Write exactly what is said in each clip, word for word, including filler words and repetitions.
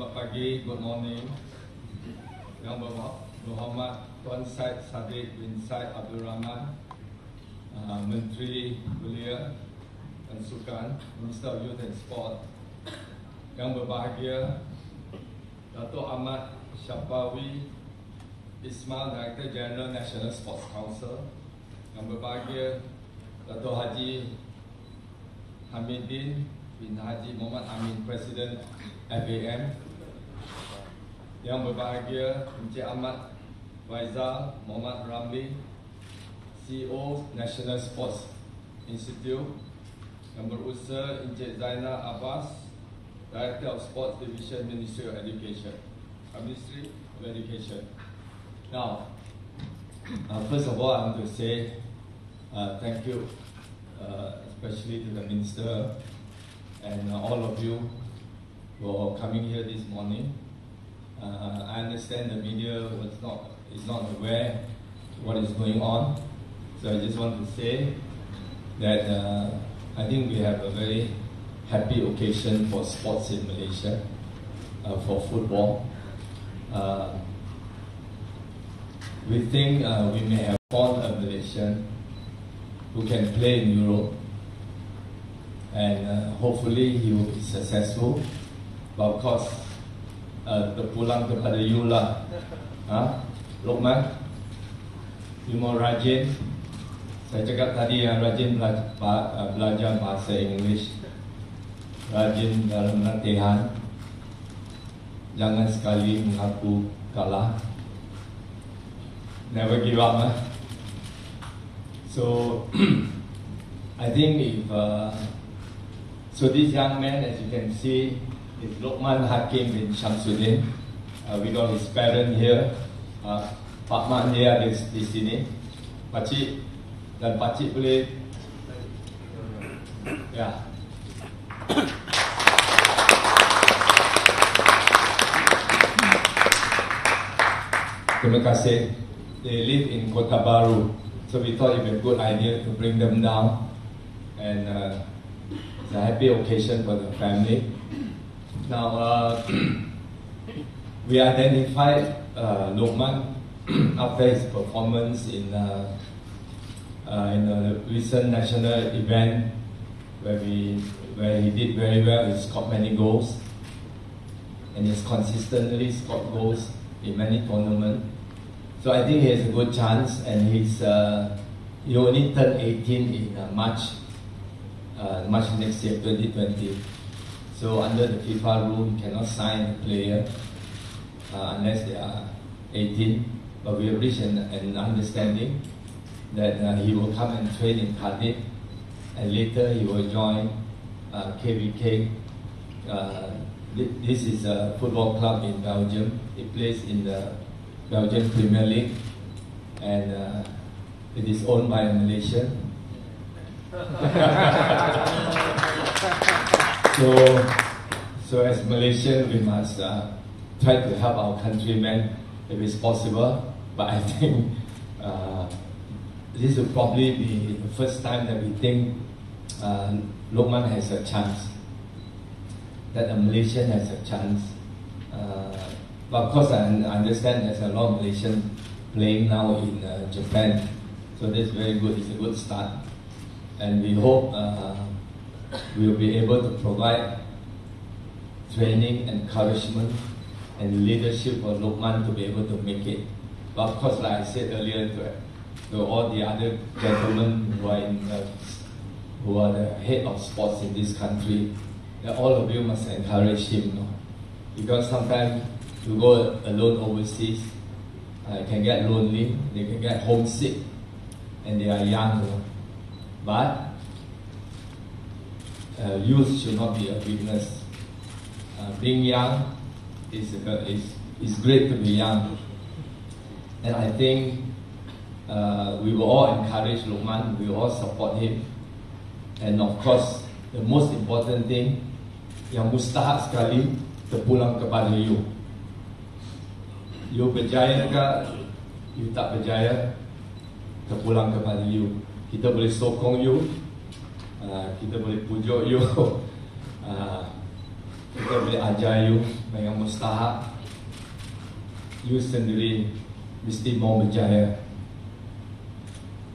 Selamat pagi, good morning. Yang berhormat Tuan Syed Saddiq bin Syed Abdul Rahman, uh, Menteri Belia dan Sukan, Minister Youth and Sport. Yang berbahagia Dato' Ahmad Syabawi Ismail, Director General National Sports Council. Yang berbahagia Dato' Haji Hamidin bin Haji Muhammad Amin, President F A M. Yang berbahagia Encik Ahmad Waiza Muhammad Ramli, C E O National Sports Institute. Yang berusaha Encik Zainal Abbas, Director of Sports Division, Ministry of Education. Ministry of Education. Now, uh, first of all, I want to say uh, thank you, uh, especially to the Minister and uh, all of you for coming here this morning. Uh, I understand the media was not is not aware of what is going on, so I just want to say that uh, I think we have a very happy occasion for sports in Malaysia, uh, for football. Uh, we think uh, we may have found a Malaysian who can play in Europe, and uh, hopefully he will be successful. But of course, Uh, terpulang kepada you lah, ha? Luqman, you mau rajin. Saya cakap tadi yang rajin belajar, belajar bahasa English, rajin dalam latihan, jangan sekali mengaku kalah, never give up, eh? So I think if uh, so this young man, as you can see, it's Luqman Hakim bin Shamsul. Uh, we got his parent here. Uh, Pak Mak dia di, di sini. Pakcik dan pakcik boleh. Ya. Yeah. Terima kasih. They live in Kota Baru, so we thought it would be a good idea to bring them down, and uh, it's a happy occasion for the family. Now, uh, we identified uh, Luqman after his performance in, uh, uh, in a recent national event where, we, where he did very well. He scored many goals, and he's consistently scored goals in many tournaments. So I think he has a good chance, and he's, uh, he only turned eighteen in uh, March, uh, March next year, twenty twenty. So under the FIFA rule, you cannot sign a player uh, unless they are eighteen. But we have reached an, an understanding that uh, he will come and train in Cardiff, and later he will join uh, K B K. Uh, th this is a football club in Belgium. It plays in the Belgian Premier League, and uh, it is owned by a Malaysian. So, so as Malaysians, we must uh, try to help our countrymen if it's possible. But I think uh, this will probably be the first time that we think uh, Luqman has a chance, that a Malaysian has a chance. Uh, but of course, I understand there's a lot of Malaysians playing now in uh, Japan, so that's very good. It's a good start, and we hope Uh, we will be able to provide training, encouragement, and leadership for Luqman to be able to make it. But of course, like I said earlier, to, to all the other gentlemen who are, in the, who are the head of sports in this country, that all of you must encourage him, you know? Because sometimes you go alone overseas, uh, it can get lonely, they can get homesick, and they are young, you know? But Uh, youth should not be a weakness. Uh, being young is, uh, is, is great to be young. And I think uh, we will all encourage Luqman, we will all support him. And of course, the most important thing, yang mustahak sekali terpulang kepada you. You berjaya ke, you tak berjaya, terpulang kepada you. Kita boleh sokong you, Uh, kita boleh pujuk you, uh, kita boleh ajar you dengan mustahak, you sendiri mesti mau berjaya.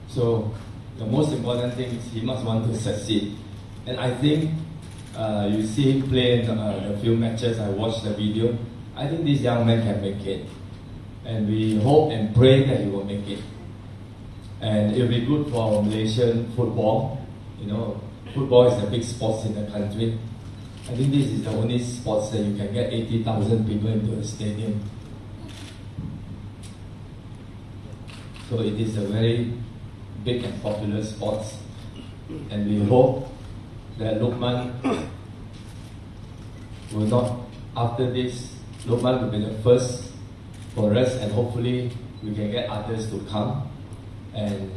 So the most important thing is he must want to succeed. And I think uh, you see him play in uh, a few matches, I watched the video. I think this young man can make it. And we hope and pray that he will make it. And it will be good for Malaysian football. You know, football is the big sports in the country. I think this is the only sports that you can get eighty thousand people into a stadium. So it is a very big and popular sports, and we hope that Luqman will not, after this, Luqman will be the first for us, and hopefully we can get others to come, and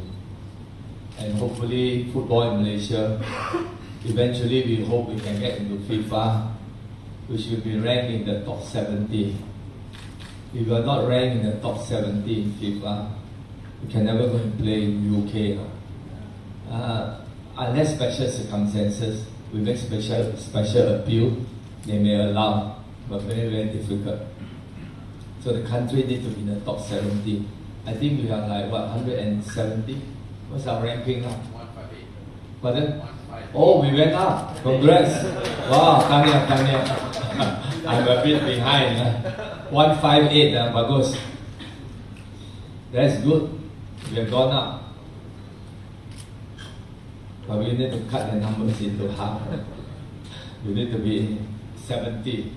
and hopefully football in Malaysia, eventually we hope we can get into FIFA, which will be ranked in the top seventy. If we are not ranked in the top seventy in FIFA, we can never go and play in U K. No? Uh, unless special circumstances, we make special special appeal, they may allow, but very, very difficult. So the country needs to be in the top seventy. I think we are like, what, one hundred seventy? What's our ranking now? one fifty-eight. Pardon? one fifty-eight. Oh, we went up. Congrats. Wow, Tanya, Tanya. I'm a bit behind. Huh? one fifty-eight, uh, Bagus. That's good. We have gone up, but we need to cut the numbers into half. We need to be seventy,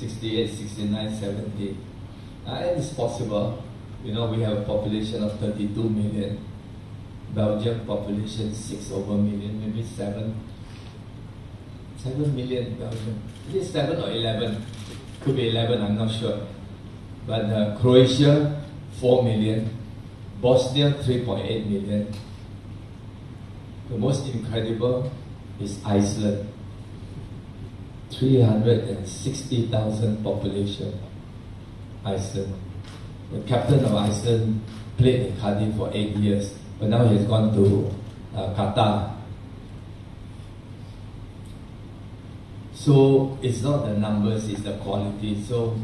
sixty-eight, sixty-nine, seventy. Uh, it is possible. You know, we have a population of thirty-two million. Belgium population six over million, maybe seven, seven million Belgium. It is seven or eleven. Could be eleven, I'm not sure. But uh, Croatia, four million. Bosnia, three point eight million. The most incredible is Iceland. three hundred sixty thousand population. Iceland. The captain of Iceland played in Cardiff for eight years, but now he has gone to uh, Qatar. So it's not the numbers, it's the quality. So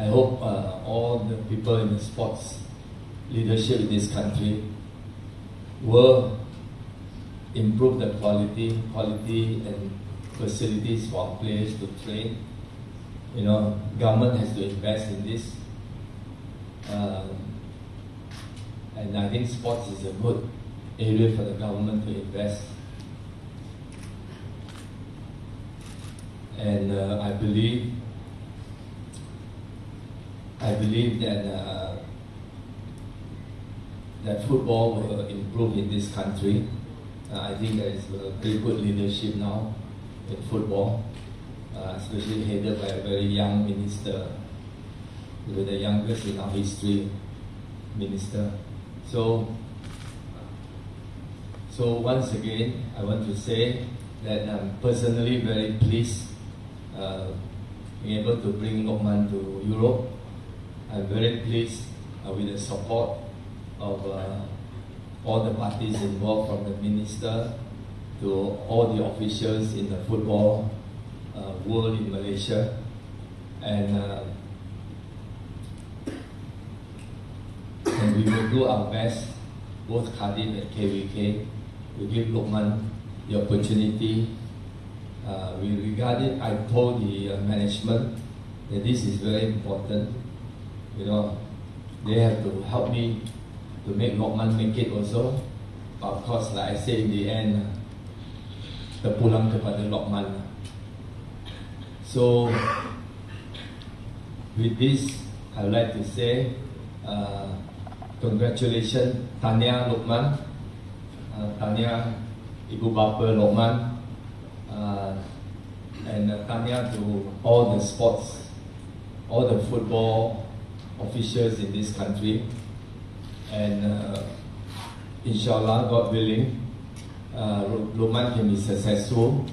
I hope uh, all the people in the sports leadership in this country will improve the quality, quality and facilities for players to train. You know, government has to invest in this. Uh, and I think sports is a good area for the government to invest. And uh, I believe, I believe that uh, that football will improve in this country. Uh, I think there is a very good leadership now in football, uh, especially headed by a very young minister, with the youngest in our history minister. So, so once again, I want to say that I'm personally very pleased uh, being able to bring Luqman to Europe. I'm very pleased uh, with the support of uh, all the parties involved, from the minister to all the officials in the football uh, world in Malaysia. And uh, And we will do our best, both Cardiff and K B K, to give Luqman the opportunity. Uh, we regard it, I told the uh, management that this is very important. You know, they have to help me to make Luqman make it also. But of course, like I say, in the end, terpulang kepada Luqman. So, with this, I would like to say, uh, congratulations, Tanya Luqman, uh, Tanya Ibu Bapa Luqman, uh, and uh, Tanya to all the sports, all the football officials in this country. And uh, inshallah, God willing, uh, Luqman can be successful,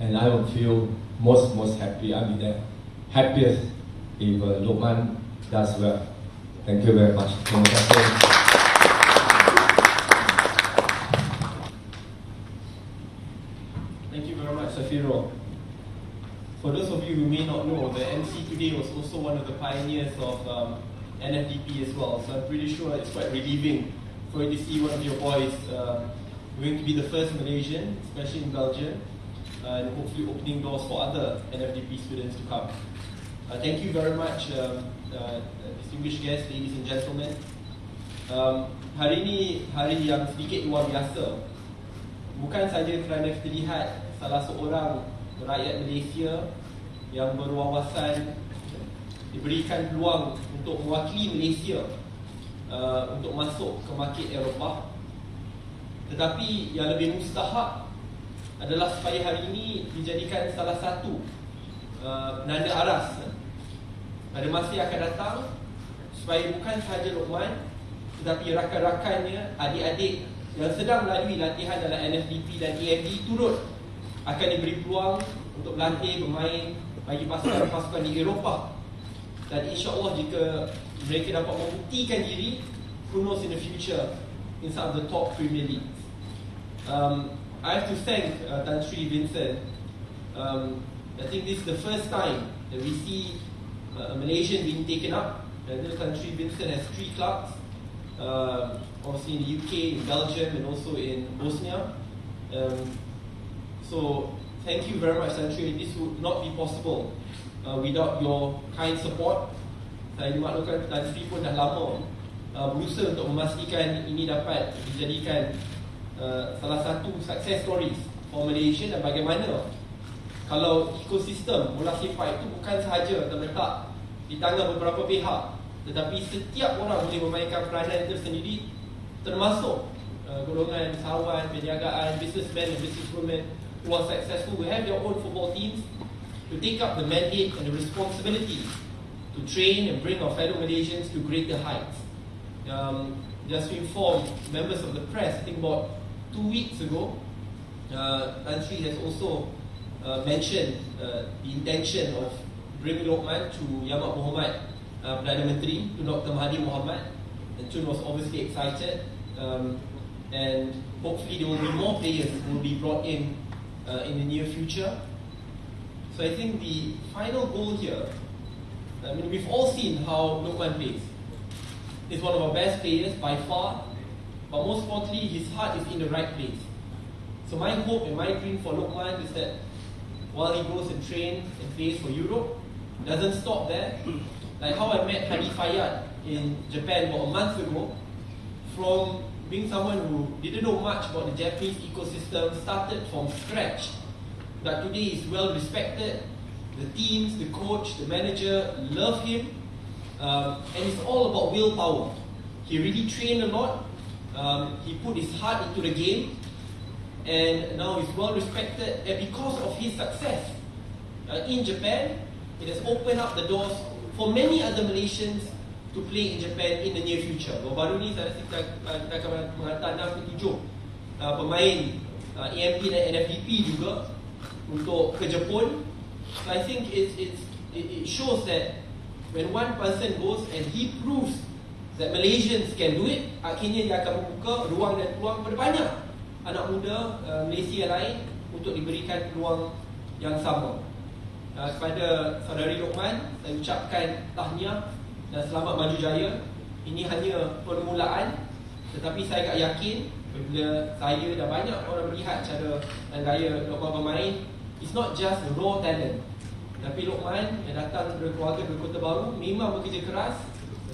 and I will feel most, most happy. I'll be the happiest if uh, Luqman does well. Thank you very much. Thank you very much, Safiro. For those of you who may not know, the M C today was also one of the pioneers of um, N F D P as well, so I'm pretty sure it's quite relieving for you to see one of your boys uh, going to be the first Malaysian, especially in Belgium, uh, and hopefully opening doors for other N F D P students to come. Uh, thank you very much, um, uh, distinguished guests, ladies and gentlemen. Um, hari ini hari yang sedikit luar biasa, bukan saja kerana kita lihat salah seorang rakyat Malaysia yang berwawasan diberikan peluang untuk mewakili Malaysia uh, untuk masuk ke market Eropah, tetapi yang lebih mustahak adalah supaya hari ini dijadikan salah satu uh, penanda aras pada masa yang akan datang, supaya bukan sahaja Luqman tetapi rakan-rakannya, adik-adik yang sedang melalui latihan dalam N F D P dan E F D turut akan diberi peluang untuk berlatih bermain bagi pasukan-pasukan di Eropah. Dan insya-Allah jika mereka dapat membuktikan diri, who knows in the future, in some of the top Premier Leagues. Um, I have to thank uh, Tan Sri Vincent. Um, I think this is the first time that we see uh, a Malaysian being taken up. And Tan Sri Vincent has three clubs, uh, obviously in the U K, in Belgium, and also in Bosnia. Um, so thank you very much, Tan Sri. This would not be possible Uh, without your kind support. Saya dimaklumkan Tan Sri pun dah lama uh, berusaha untuk memastikan ini dapat dijadikan uh, salah satu success stories for Malaysia, dan bagaimana kalau ekosistem bola sepak itu bukan sahaja terletak di tangan beberapa pihak, tetapi setiap orang boleh memainkan peranan tersendiri, termasuk uh, golongan usahawan, perniagaan, businessmen, businesswomen who are successful, who have their own football teams, to take up the mandate and the responsibility to train and bring our fellow Malaysians to greater heights. Um, just to inform members of the press, I think about two weeks ago, uh, Tan Sri has also uh, mentioned uh, the intention of bringing Luqman to Yama Muhammad, uh, Perdana Menteri, to Dr Mahdi Muhammad. The Chun was obviously excited, um, and hopefully there will be more players who will be brought in uh, in the near future. So I think the final goal here, I mean, we've all seen how Luqman plays. He's one of our best players by far, but most importantly, his heart is in the right place. So my hope and my dream for Luqman is that while he goes and trains and plays for Europe, doesn't stop there. Like how I met Hadi Fayyad in Japan about a month ago, from being someone who didn't know much about the Japanese ecosystem, started from scratch, that today is well respected. The teams, the coach, the manager love him, um, and it's all about willpower. He really trained a lot, um, he put his heart into the game, and now he's well respected, and because of his success uh, in Japan, it has opened up the doors for many other Malaysians to play in Japan in the near future. Baru ni saya rasa kita akan menghantar enam ke tujuh pemain E M P dan N F D P juga untuk ke Jepun. So I think it's, it's, it shows that when one person goes and he proves that Malaysians can do it, akhirnya dia akan membuka ruang dan peluang kepada banyak anak muda uh, Malaysia lain untuk diberikan peluang yang sama. Uh, kepada saudari Luqman, saya ucapkan tahniah dan selamat maju jaya. Ini hanya permulaan, tetapi saya agak yakin bila saya dan banyak orang melihat cara dan gaya Luqman bermain, it's not just raw talent. Tapi Luqman yang datang dari keluarga dari Kota Baru memang bekerja keras,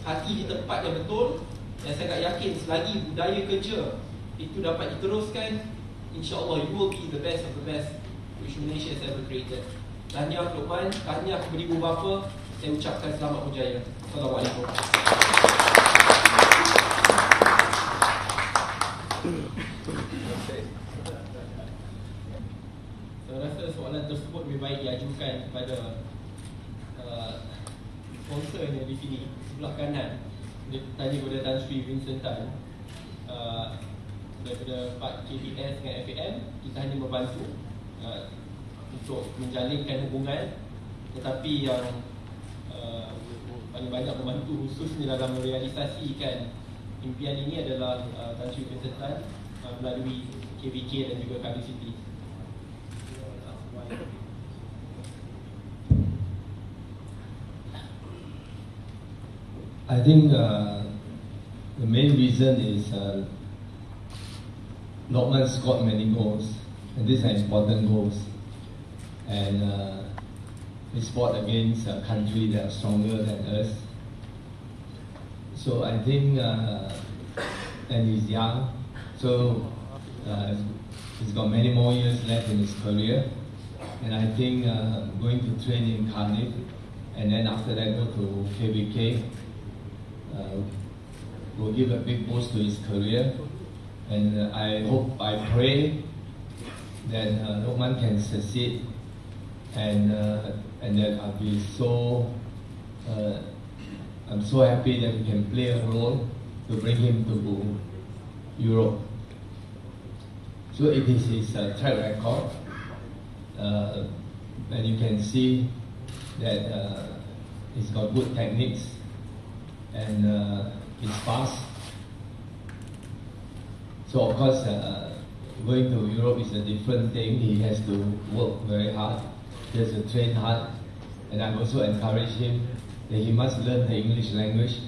hati di tempat yang betul, dan saya agak yakin selagi budaya kerja itu dapat diteruskan, insya-Allah you will be the best of the best which Malaysia has ever created. Tahniah Luqman, tahniah kepada ibu bapa, saya ucapkan selamat berjaya. Assalamualaikum. Saya rasa soalan tersebut lebih baik diajukan kepada uh, sponsornya di sini, sebelah kanan. Dia tanya kepada Tan Sri Vincent Tan, uh, daripada Pak K B S dengan F A M, kita hanya membantu uh, untuk menjalinkan hubungan, tetapi yang uh, paling banyak membantu khususnya dalam merealisasikan impian ini adalah uh, Tan Sri Vincent Tan uh, melalui K B K dan juga Cardiff. Thank you. I think uh, the main reason is uh, Luqman scored many goals, and these are important goals. And uh, he fought against a country that are stronger than us. So I think, uh, and he's young, so uh, he's got many more years left in his career. And I think uh, going to train in Cardiff, and then after that go to K B K, uh, will give a big boost to his career. And uh, I hope, I pray that uh, Luqman can succeed, and uh, and that I'll be so, uh, I'm so happy that we can play a role to bring him to Europe. So it is his uh, track record, uh, and you can see that uh, he's got good techniques, and uh, he's fast. So of course, uh, going to Europe is a different thing. He has to work very hard. He has to train hard, and I also encourage him that he must learn the English language.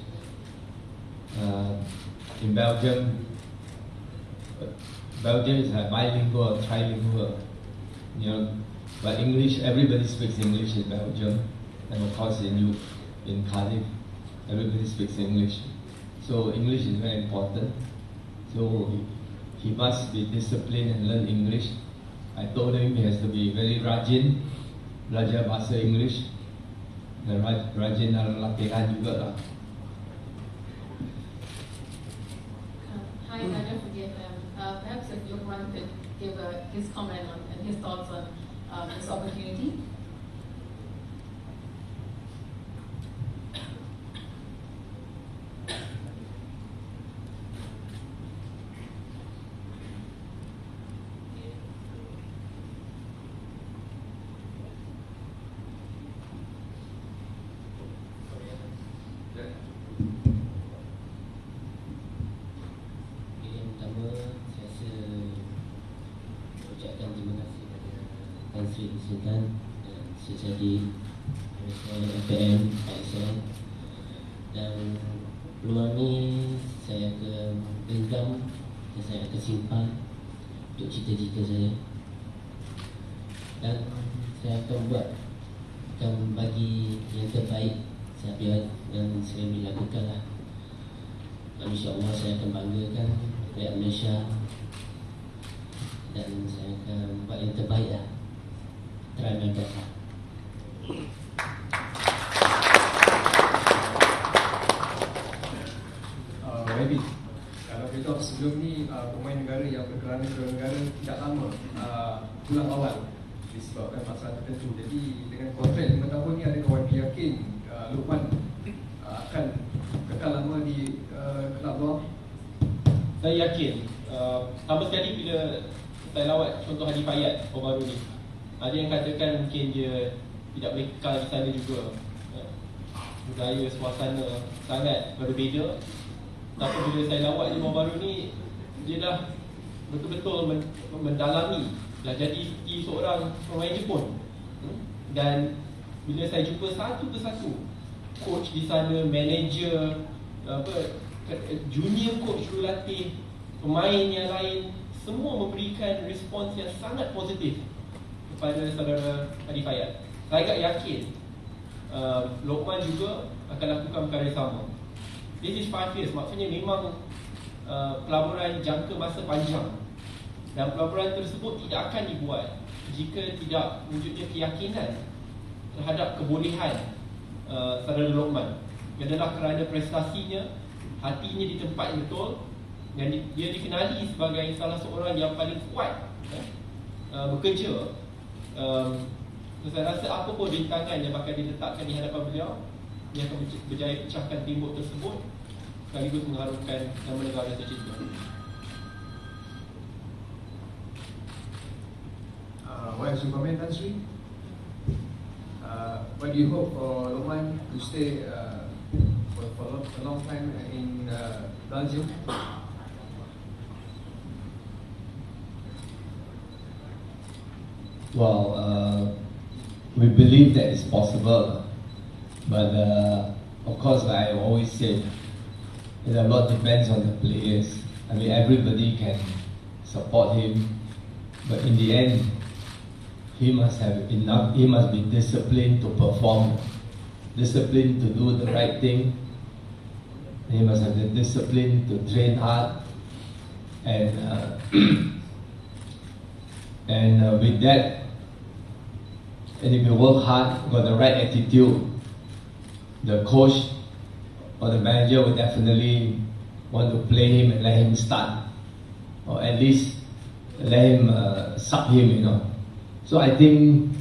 Uh, in Belgium, Belgium is like bilingual, trilingual, you know. But English, everybody speaks English in Belgium, and of course in you, in Cardiff, everybody speaks English. So English is very important. So he, he must be disciplined and learn English. I told him he has to be very rajin, Raja Bahasa English, dan rajin dalam latihan juga lah. Hi, I don't forget. Um, uh, perhaps if Luqman could give uh, his comment on, and his thoughts on uh, this opportunity. Dan saya jadi F P M, A S N, dan peluang ni saya akan genggam dan saya akan simpan untuk cita-cita saya, dan saya akan buat, akan bagi yang terbaik saya yang saya boleh lakukan lah. InsyaAllah saya akan banggakan rakyat Malaysia, dan saya akan buat yang terbaik lah. Uh, maybe kalau kita tahu sebelum ni uh, pemain negara yang berkerana ke negara tidak lama uh, pulang awal disebabkan masalah tertentu. Jadi dengan kontrak lima tahun ni, ada kawan yakin uh, Luqman uh, akan kekal lama di uh, kelab luar. Saya yakin uh, sama sekali bila saya lawat contoh Hadi Fayyad baru ni. Ada yang katakan mungkin dia tidak boleh kekal di sana juga. Budaya, suasana sangat berbeza. Tapi bila saya lawat dia baru ni, dia dah betul-betul mendalami, dah jadi seorang pemain Jepun. Dan bila saya jumpa satu persatu coach di sana, manager, apa, junior coach jurulatih, pemain yang lain, semua memberikan respons yang sangat positif kepada saudara Hadi Fayyad. Saya agak yakin uh, Luqman juga akan lakukan perkara sama. This is five years, maksudnya memang uh, pelaburan jangka masa panjang, dan pelaburan tersebut tidak akan dibuat jika tidak wujudnya keyakinan terhadap kebolehan uh, saudara Luqman. Ia adalah kerana prestasinya, hatinya di tempat yang betul, dan dia dikenali sebagai salah seorang yang paling kuat eh, uh, bekerja. Um, so saya rasa apa pun rintangan yang bakal diletakkan di hadapan beliau, dia akan berjaya pecahkan timbuk tersebut sekaligus mengharumkan nama negara tercinta. Uh, what is your comment, Tan Sri? Uh, what do you hope for Luqman to stay uh, for, for a long time in uh, Belgium? Well, uh, we believe that it's possible, but uh, Of course, I always say that a lot depends on the players. I mean, everybody can support him, but in the end, he must have enough, he must be disciplined to perform, disciplined to do the right thing, he must have the discipline to train hard, and uh, and uh, with that, and if you work hard, got the right attitude, the coach or the manager will definitely want to play him and let him start, or at least let him uh, sub him, you know. So I think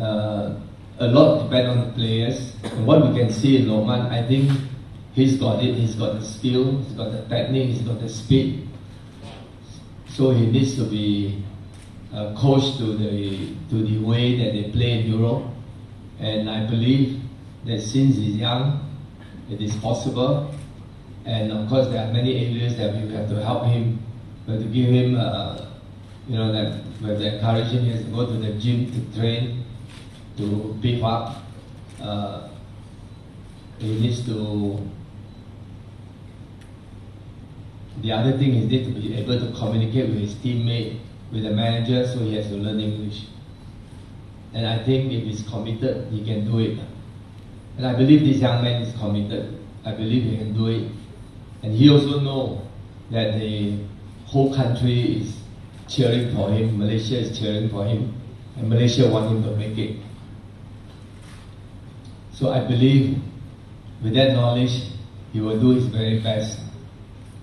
uh, a lot depends on the players. And what we can see in Luqman, I think he's got it. He's got the skill, he's got the technique, he's got the speed. So he needs to be uh, coached to the to the way that they play in Europe. And I believe that since he's young, it is possible. And of course, there are many areas that we have to help him, but to give him, uh, you know, that we have to encourage him. He has to go to the gym to train, to beef up. Uh, he needs to. The other thing is need to be able to communicate with his teammate, with the manager, so he has to learn English. And I think if he's committed, he can do it. And I believe this young man is committed. I believe he can do it. And he also knows that the whole country is cheering for him, Malaysia is cheering for him, and Malaysia wants him to make it. So I believe with that knowledge, he will do his very best.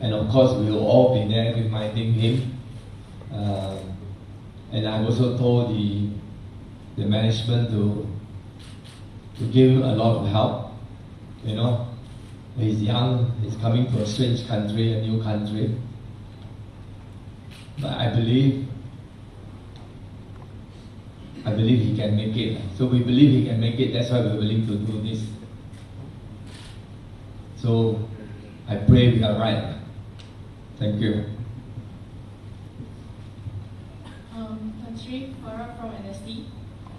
And of course, we will all be there reminding him. Uh, and I've also told the, the management to, to give him a lot of help, you know. He's young, he's coming to a strange country, a new country. But I believe, I believe he can make it. So we believe he can make it, that's why we're willing to do this. So I pray we are right. Thank you. Um, Tan Sri Vincent from N S T.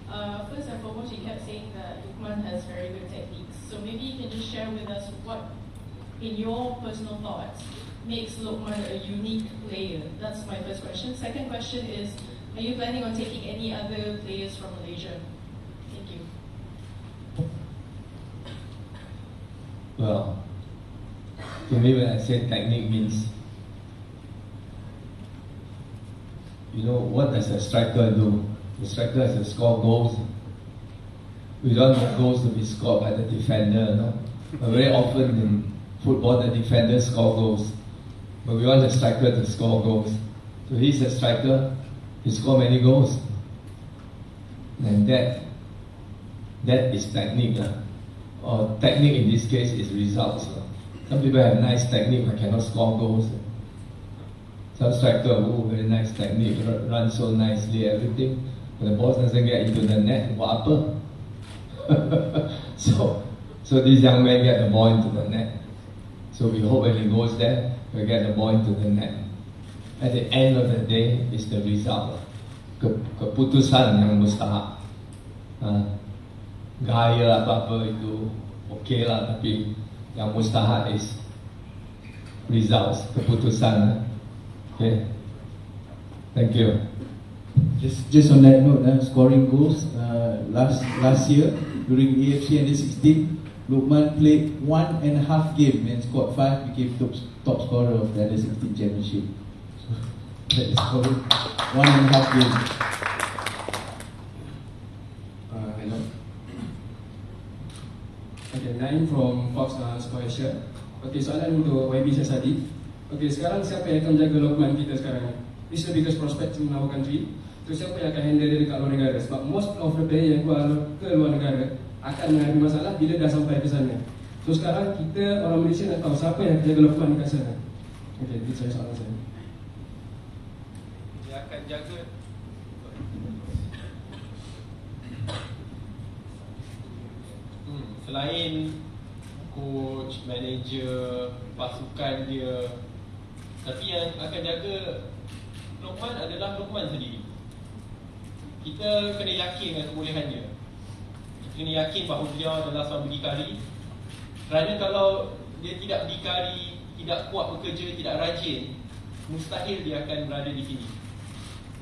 Uh, first and foremost, you kept saying that Luqman has very good techniques. So maybe you can just share with us what, in your personal thoughts, makes Luqman a unique player. That's my first question. Second question is, are you planning on taking any other players from Malaysia? Thank you. Well, to me when I say technique means, you know, what does a striker do? The striker has to score goals. We don't want goals to be scored by the defender, no? But very often in football, the defenders score goals. But we want the striker to score goals. So he's a striker, he scored many goals. And that, that is technique. Uh. Or technique in this case is results. Uh. Some people have nice technique but cannot score goals. Some striker, oh, very nice technique, runs so nicely, everything. But the ball doesn't get into the net, what upper? so, so these young men get the ball into the net. So we hope when he goes there, we get the ball into the net. At the end of the day, it's the result. Keputusan yang mustahak. Gaya apa-apa itu, okay lah, tapi yang mustahak is results, keputusan. Okay. Thank you. Just, just on that note, uh, scoring goals. Uh, last last year during A F C under sixteen, Luqman played one and a half game and scored five, became top top scorer of the under sixteen championship. So that is scoring one and a half game. Uh, hello. Okay, Naim from Fox Sports. Okay, soalan untuk Y B Syed Saddiq. Okay, sekarang siapa yang akan jaga Luqman kita sekarang? This is the biggest prospect in our country. So siapa yang akan handle dia dekat luar negara? Sebab most of the player yang keluar ke luar negara akan menghadapi masalah bila dah sampai ke sana. So sekarang kita orang Malaysia nak tahu siapa yang akan jaga Luqman dekat sana. Okay, itu saya soalan saya. Dia akan jaga. Hmm, selain coach, manager, pasukan dia, tapi yang akan jaga Luqman adalah Luqman sendiri. Kita kena yakin dengan kebolehan dia. Kita kena yakin bahawa dia adalah seorang bidikari. Kerana kalau dia tidak berdikari, tidak kuat bekerja, tidak rajin, mustahil dia akan berada di sini.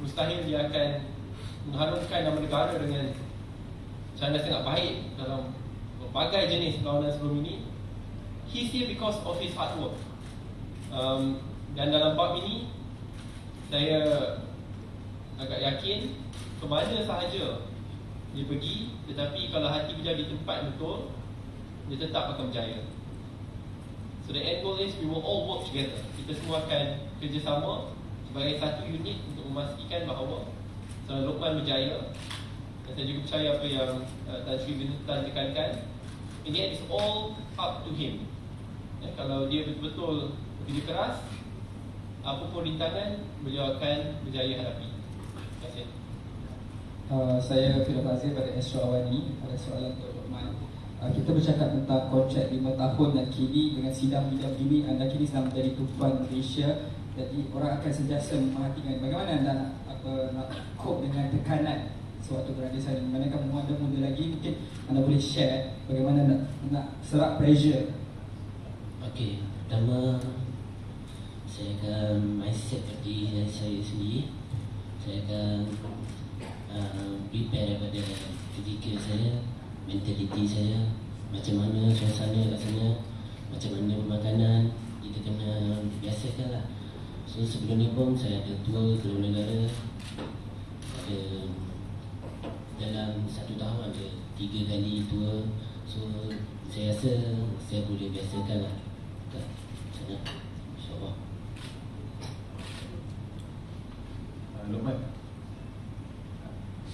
Mustahil dia akan mengharumkan nama negara dengan cara sangat baik dalam berbagai jenis perlawanan sebelum ini. He's here because of his hard work. Um, dan dalam bab ini, saya agak yakin kemana sahaja dia pergi, tetapi kalau hati beliau di tempat betul, dia tetap akan berjaya. So the end goal is we will all work together. Kita semua akan kerjasama sebagai satu unit untuk memastikan bahawa Tuan Luqman berjaya. Dan saya juga percaya apa yang uh, Tan Sri Vincent Tan tekankan, in the end it's all up to him. Ya, kalau dia betul-betul bekerja keras, apa pun rintangan, beliau akan berjaya hadapi. Terima kasih. Uh, saya Fidal Fazil pada Astro Awani. Pada soalan Tuan Luqman, uh, kita bercakap tentang kontrak lima tahun, dan kini dengan sidang bidang ini, anda kini sedang menjadi tuan Malaysia. Jadi orang akan sentiasa memperhatikan bagaimana anda nak, apa, nak cope dengan tekanan sewaktu berada di sana. Manakala anda muda lagi, mungkin anda boleh share bagaimana nak, nak serap pressure. Okey, pertama saya akan mindset bagi saya sendiri. Saya akan uh, prepare daripada ketika saya, mentaliti saya, macam mana suasana kat sana, macam mana pemakanan, kita kena biasakan lah. So sebelum ni pun saya ada tour keluar negara, ada dalam satu tahun ada tiga kali tour. So saya rasa saya boleh biasakan lah kat sana, insyaAllah. uh, Luqman,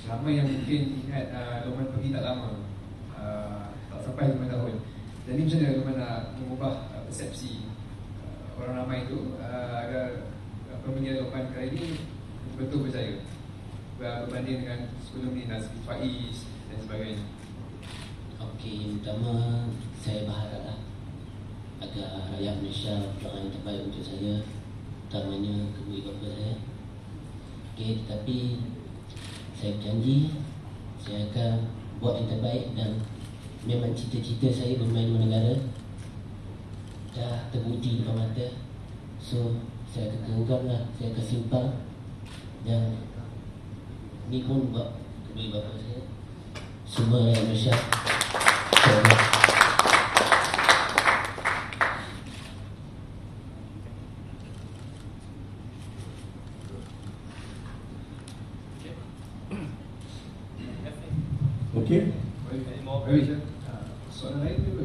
ramai yang mungkin ingat uh, Luqman pergi tak lama, uh, tak sampai lima tahun. Jadi macam mana Luqman nak mengubah uh, persepsi orang ramai itu uh, agar pemilihan Luqman kali ini betul berjaya berbanding dengan sebelum ni, Nasib Faiz dan sebagainya? Okey, pertama saya berharaplah agar rakyat Malaysia berdoa yang terbaik untuk saya, terutamanya kedua bapa saya. Okey, tetapi saya janji saya akan buat yang terbaik, dan memang cita-cita saya bermain luar negara dah terbukti depan mata. So saya akan genggam lah, saya akan simpan, dan ni pun buat demi bapa saya, semua rakyat Malaysia. Okey, okay. Soalan lain?